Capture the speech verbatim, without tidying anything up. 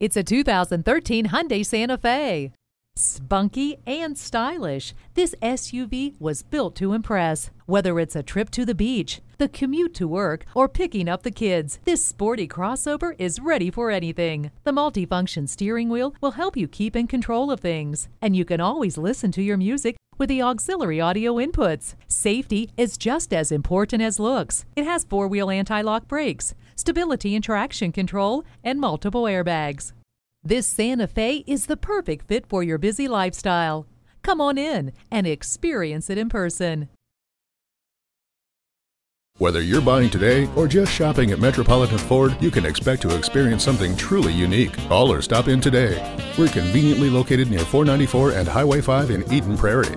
It's a two thousand thirteen Hyundai Santa Fe. Spunky and stylish, this S U V was built to impress. Whether it's a trip to the beach, the commute to work, or picking up the kids, this sporty crossover is ready for anything. The multifunction steering wheel will help you keep in control of things, and you can always listen to your music with the auxiliary audio inputs. Safety is just as important as looks. It has four-wheel anti-lock brakes, stability and traction control, and multiple airbags. This Santa Fe is the perfect fit for your busy lifestyle. Come on in and experience it in person. Whether you're buying today or just shopping at Metropolitan Ford, you can expect to experience something truly unique. Call or stop in today. We're conveniently located near four ninety-four and Highway five in Eden Prairie.